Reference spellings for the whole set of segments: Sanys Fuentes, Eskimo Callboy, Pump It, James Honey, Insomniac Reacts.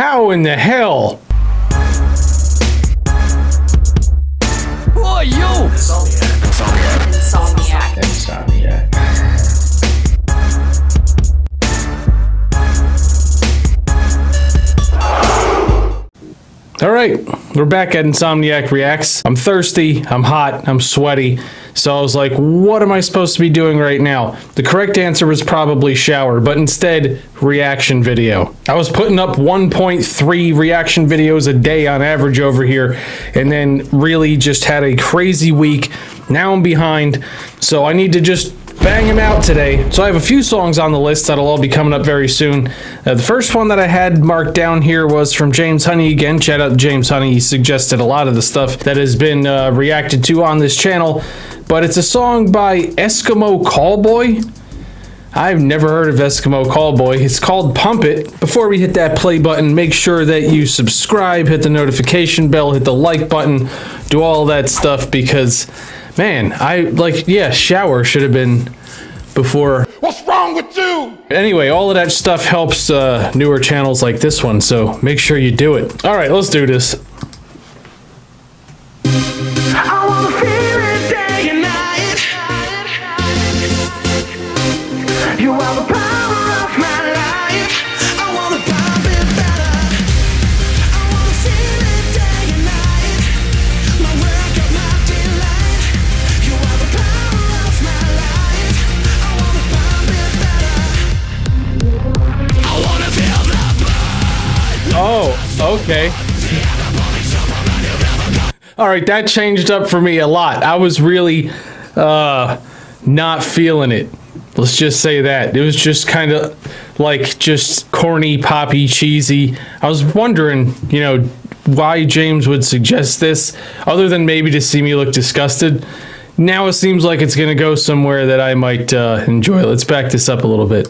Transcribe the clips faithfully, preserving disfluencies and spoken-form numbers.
How in the hell? Oh, yo! Insomniac. Insomniac. Insomniac. Insomniac. All right, we're back at Insomniac Reacts. I'm thirsty, I'm hot, I'm sweaty. So I was like, what am I supposed to be doing right now? The correct answer was probably shower, but instead, reaction video. I was putting up one point three reaction videos a day on average over here, and then really just had a crazy week. Now I'm behind, so I need to just bang them out today. So I have a few songs on the list that'll all be coming up very soon. Uh, the first one that I had marked down here was from James Honey again. Shout out to James Honey. He suggested a lot of the stuff that has been uh, reacted to on this channel. But it's a song by Eskimo Callboy. I've never heard of Eskimo Callboy. It's called Pump It. Before we hit that play button, make sure that you subscribe, hit the notification bell, hit the like button, do all that stuff because, man, I, like, yeah, shower should have been before. What's wrong with you? Anyway, all of that stuff helps uh, newer channels like this one, so make sure you do it. All right, let's do this. Okay. All right, that changed up for me a lot. I was really uh, not feeling it. Let's just say that. It was just kind of like just corny, poppy, cheesy. I was wondering, you know, why James would suggest this other than maybe to see me look disgusted. Now it seems like it's going to go somewhere that I might uh, enjoy. Let's back this up a little bit.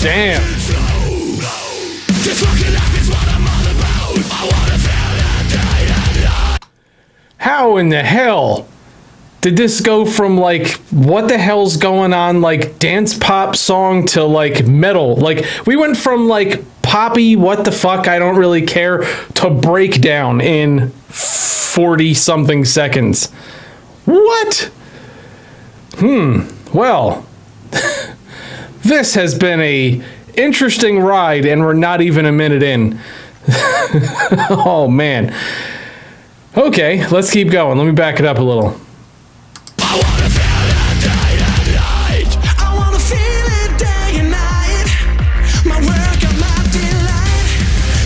Damn. How in the hell did this go from like what the hell's going on, like dance pop song, to like metal? Like we went from like poppy, what the fuck, I don't really care, to breakdown in forty something seconds. What? Hmm. Well, this has been a interesting ride, and we're not even a minute in. Oh, man. Okay, let's keep going. Let me back it up a little. I wanna feel it day and night. I wanna feel it day and night. My work and my delight.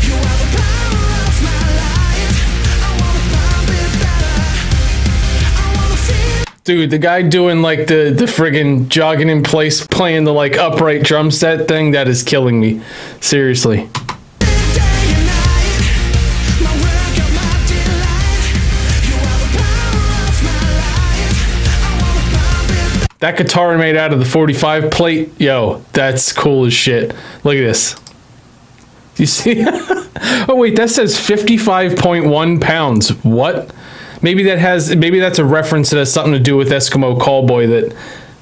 You are the power of my life. I wanna pump it better. I wanna feel it. Dude, the guy doing like the, the friggin' jogging in place, playing the like upright drum set thing, that is killing me. Seriously. That guitar made out of the forty-five plate, yo, that's cool as shit. Look at this. You see? Oh wait, that says fifty-five point one pounds. What? Maybe that has, maybe that's a reference that has something to do with Eskimo Callboy that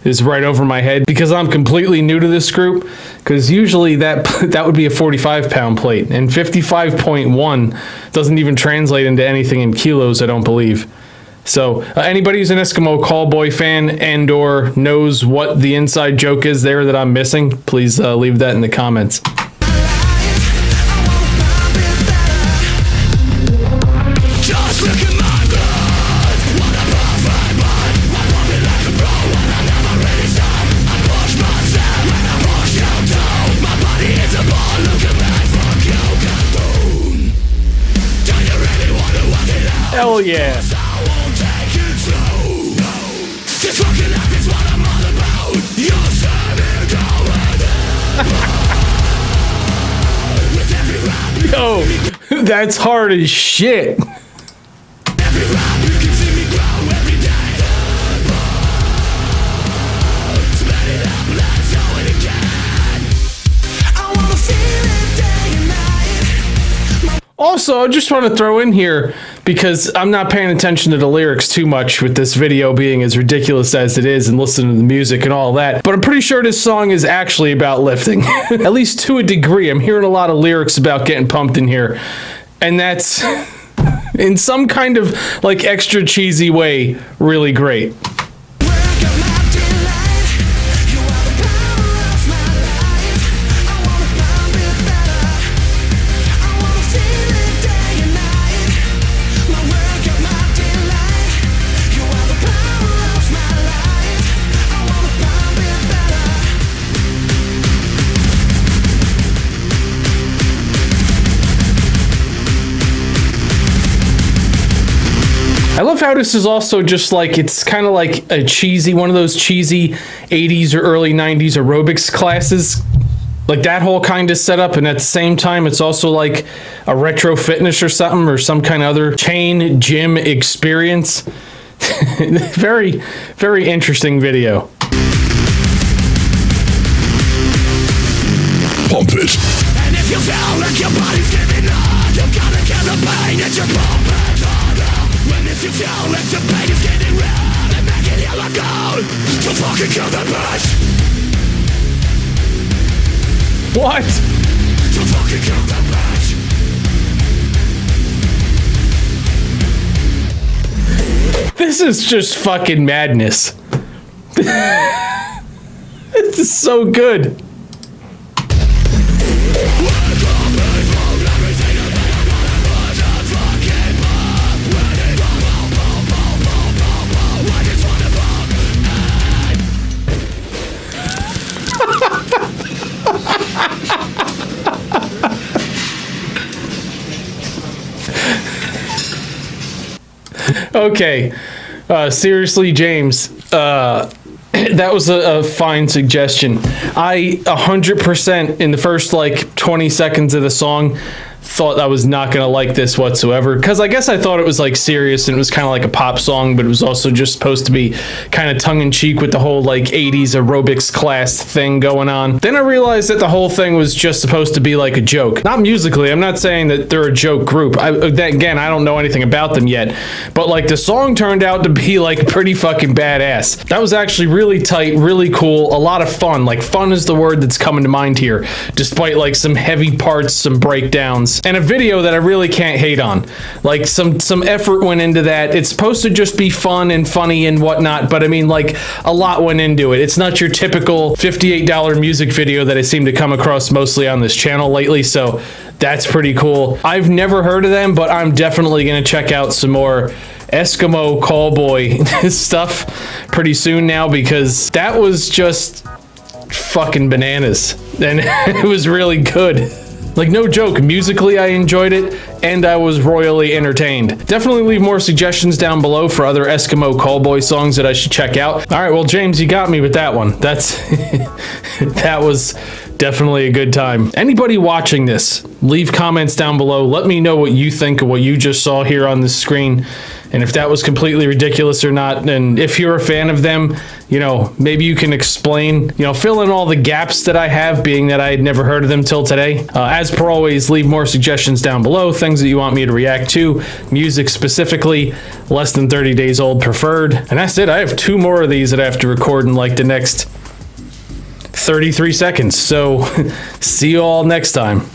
is right over my head because I'm completely new to this group. Because usually that that would be a forty-five pound plate, and fifty-five point one doesn't even translate into anything in kilos, I don't believe. So uh, anybody who's an Eskimo Callboy fan and or knows what the inside joke is there that I'm missing, please uh, leave that in the comments. Hell yeah. Yo, that's hard as shit. Also, I just want to throw in here, because I'm not paying attention to the lyrics too much with this video being as ridiculous as it is and listening to the music and all that, but I'm pretty sure this song is actually about lifting, at least to a degree. I'm hearing a lot of lyrics about getting pumped in here, and that's in some kind of like extra cheesy way really great. I love how this is also just like, it's kind of like a cheesy, one of those cheesy eighties or early nineties aerobics classes. Like that whole kind of setup, and at the same time, it's also like a retro fitness or something, or some kind of other chain gym experience. Very, very interesting video. Pump it. And if you feel like your body's giving up, you gotta kill the pain that you're pumping. You feel like the pain is getting real and make it all gone. So fucking kill that bitch. What? So fucking kill that bitch. This is just fucking madness. This is so good. Okay, uh, seriously, James, uh, that was a, a fine suggestion. I one hundred percent in the first like twenty seconds of the song thought I was not going to like this whatsoever, because I guess I thought it was like serious and it was kind of like a pop song, but it was also just supposed to be kind of tongue-in-cheek with the whole like eighties aerobics class thing going on. Then I realized that the whole thing was just supposed to be like a joke. Not musically, I'm not saying that they're a joke group. I, that, again, I don't know anything about them yet, but like the song turned out to be like pretty fucking badass. That was actually really tight, really cool, a lot of fun. Like fun is the word that's coming to mind here, despite like some heavy parts, some breakdowns, and a video that I really can't hate on. Like some some effort went into that. It's supposed to just be fun and funny and whatnot, but I mean like a lot went into it. It's not your typical fifty-eight dollar music video that I seem to come across mostly on this channel lately, so that's pretty cool. I've never heard of them, but I'm definitely gonna check out some more Eskimo Callboy stuff pretty soon now, because that was just fucking bananas and it was really good. Like, no joke, musically I enjoyed it, and I was royally entertained. Definitely leave more suggestions down below for other Eskimo Callboy songs that I should check out. All right, well, James, you got me with that one. That's that was definitely a good time. Anybody watching this, leave comments down below. Let me know what you think of what you just saw here on the screen, and if that was completely ridiculous or not, and if you're a fan of them, you know, maybe you can explain, you know, fill in all the gaps that I have, being that I had never heard of them till today. Uh, as per always, leave more suggestions down below, things that you want me to react to, music specifically, less than thirty days old preferred. And that's it. I have two more of these that I have to record in like the next thirty-three seconds. So see you all next time.